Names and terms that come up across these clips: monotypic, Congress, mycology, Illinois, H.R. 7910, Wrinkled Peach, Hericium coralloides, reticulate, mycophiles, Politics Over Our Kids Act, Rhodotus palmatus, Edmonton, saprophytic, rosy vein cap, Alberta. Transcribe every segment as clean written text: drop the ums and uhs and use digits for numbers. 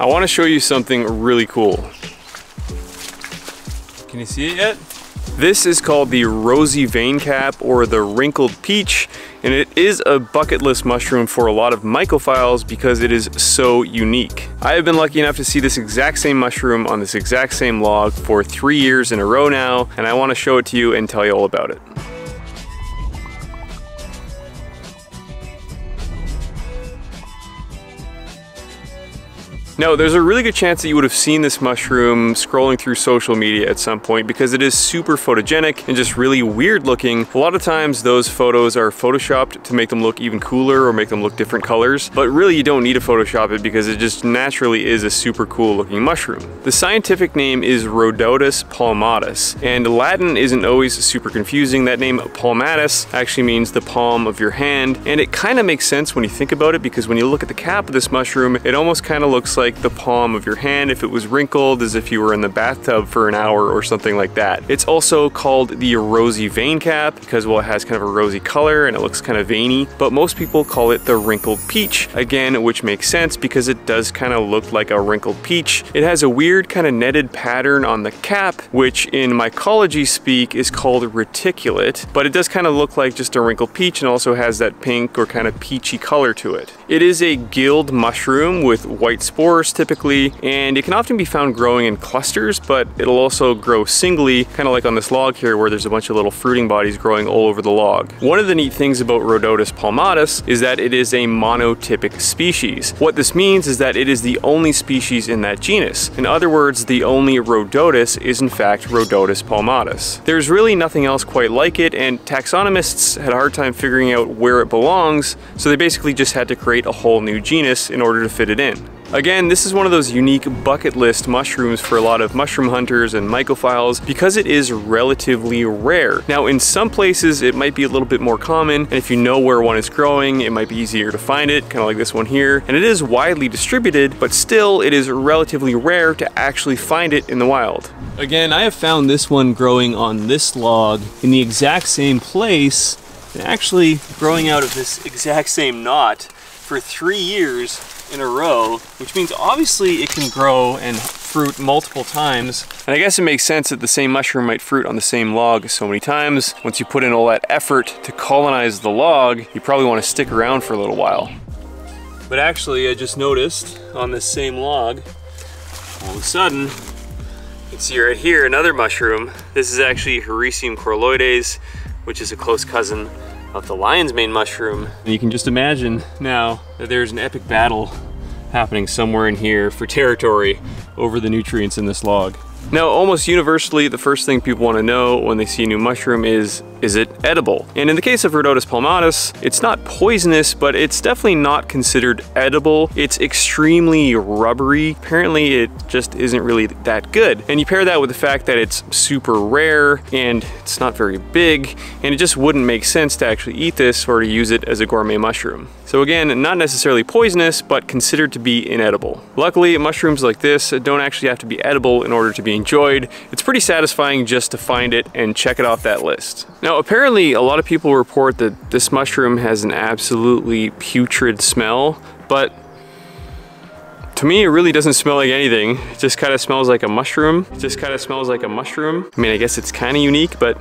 I want to show you something really cool. Can you see it yet? This is called the rosy vein cap or the wrinkled peach, and it is a bucket list mushroom for a lot of mycophiles because it is so unique. I have been lucky enough to see this exact same mushroom on this exact same log for 3 years in a row now, and I want to show it to you and tell you all about it. Now, there's a really good chance that you would have seen this mushroom scrolling through social media at some point because it is super photogenic and just really weird looking. A lot of times those photos are photoshopped to make them look even cooler or make them look different colors, but really you don't need to photoshop it because it just naturally is a super cool looking mushroom. The scientific name is Rhodotus palmatus, and Latin isn't always super confusing. That name palmatus actually means the palm of your hand, and it kind of makes sense when you think about it because when you look at the cap of this mushroom, it almost kind of looks like the palm of your hand if it was wrinkled, as if you were in the bathtub for an hour or something like that. It's also called the rosy vein cap because, well, it has kind of a rosy color and it looks kind of veiny, but most people call it the wrinkled peach, again, which makes sense because it does kind of look like a wrinkled peach. It has a weird kind of netted pattern on the cap, which in mycology speak is called reticulate, but it does kind of look like just a wrinkled peach and also has that pink or kind of peachy color to it. It is a gilled mushroom with white spores typically, and it can often be found growing in clusters, but it'll also grow singly, kind of like on this log here where there's a bunch of little fruiting bodies growing all over the log. One of the neat things about Rhodotus palmatus is that it is a monotypic species. What this means is that it is the only species in that genus. In other words, the only Rhodotus is in fact Rhodotus palmatus. There's really nothing else quite like it, and taxonomists had a hard time figuring out where it belongs, so they basically just had to create a whole new genus in order to fit it in. Again, this is one of those unique bucket list mushrooms for a lot of mushroom hunters and mycophiles because it is relatively rare. Now, in some places it might be a little bit more common, and if you know where one is growing, it might be easier to find it, kind of like this one here, and it is widely distributed, but still it is relatively rare to actually find it in the wild. Again, I have found this one growing on this log in the exact same place, and actually growing out of this exact same knot for 3 years in a row, which means obviously it can grow and fruit multiple times. And I guess it makes sense that the same mushroom might fruit on the same log so many times. Once you put in all that effort to colonize the log, you probably want to stick around for a little while. But actually, I just noticed on this same log, all of a sudden, you can see right here another mushroom. This is actually Hericium coralloides, which is a close cousin of the lion's mane mushroom. And you can just imagine now that there's an epic battle happening somewhere in here for territory over the nutrients in this log. Now, almost universally, the first thing people want to know when they see a new mushroom is it edible? And in the case of Rhodotus palmatus, it's not poisonous, but it's definitely not considered edible. It's extremely rubbery. Apparently, it just isn't really that good. And you pair that with the fact that it's super rare and it's not very big, and it just wouldn't make sense to actually eat this or to use it as a gourmet mushroom. So again, not necessarily poisonous, but considered to be inedible. Luckily, mushrooms like this don't actually have to be edible in order to be enjoyed. It's pretty satisfying just to find it and check it off that list. Now, apparently a lot of people report that this mushroom has an absolutely putrid smell, but to me, it really doesn't smell like anything. It just kind of smells like a mushroom. It just kind of smells like a mushroom. I mean, I guess it's kind of unique, but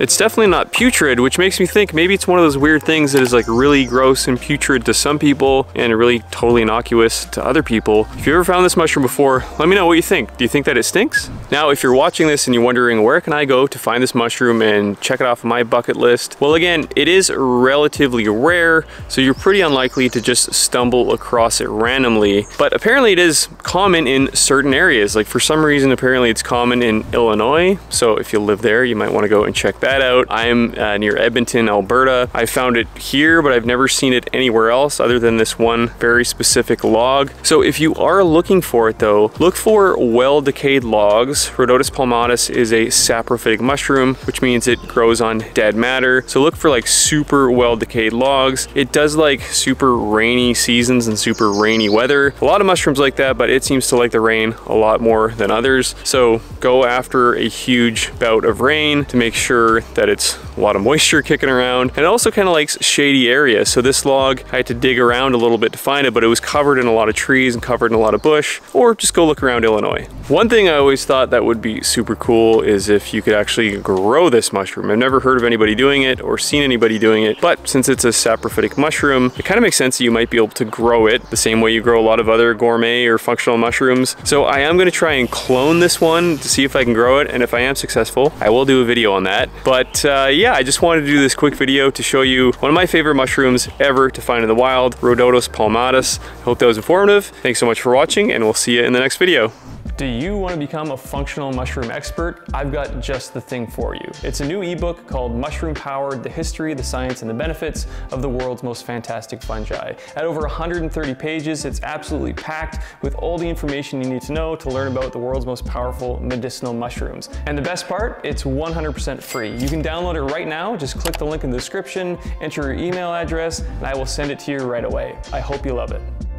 it's definitely not putrid, which makes me think maybe it's one of those weird things that is like really gross and putrid to some people and really totally innocuous to other people. If you ever found this mushroom before, let me know what you think. Do you think that it stinks? Now, if you're watching this and you're wondering where can I go to find this mushroom and check it off my bucket list, well, again, it is relatively rare, so you're pretty unlikely to just stumble across it randomly, but apparently it is common in certain areas. Like for some reason, apparently it's common in Illinois, so if you live there, you might want to go and check that out. I'm near Edmonton, Alberta. I found it here, but I've never seen it anywhere else other than this one very specific log. So if you are looking for it though, look for well decayed logs palmatus. Rhodotus palmatus is a saprophytic mushroom, which means it grows on dead matter. So look for like super well decayed logs. It does like super rainy seasons and super rainy weather. A lot of mushrooms like that, but it seems to like the rain a lot more than others. So go after a huge bout of rain to make sure that it's a lot of moisture kicking around. And it also kind of likes shady areas. So this log, I had to dig around a little bit to find it, but it was covered in a lot of trees and covered in a lot of bush, or just go look around Illinois. One thing I always thought that would be super cool is if you could actually grow this mushroom. I've never heard of anybody doing it or seen anybody doing it, but since it's a saprophytic mushroom, it kind of makes sense that you might be able to grow it the same way you grow a lot of other gourmet or functional mushrooms. So I am going to try and clone this one to see if I can grow it, and if I am successful, I will do a video on that. But yeah, I just wanted to do this quick video to show you one of my favorite mushrooms ever to find in the wild, Rhodotus palmatus. I hope that was informative. Thanks so much for watching, and we'll see you in the next video. Do you want to become a functional mushroom expert? I've got just the thing for you. It's a new ebook called Mushroom Powered: The History, the Science, and the Benefits of the World's Most Fantastic Fungi. At over 130 pages, it's absolutely packed with all the information you need to know to learn about the world's most powerful medicinal mushrooms. And the best part, it's 100% free. You can download it right now. Just click the link in the description, enter your email address, and I will send it to you right away. I hope you love it.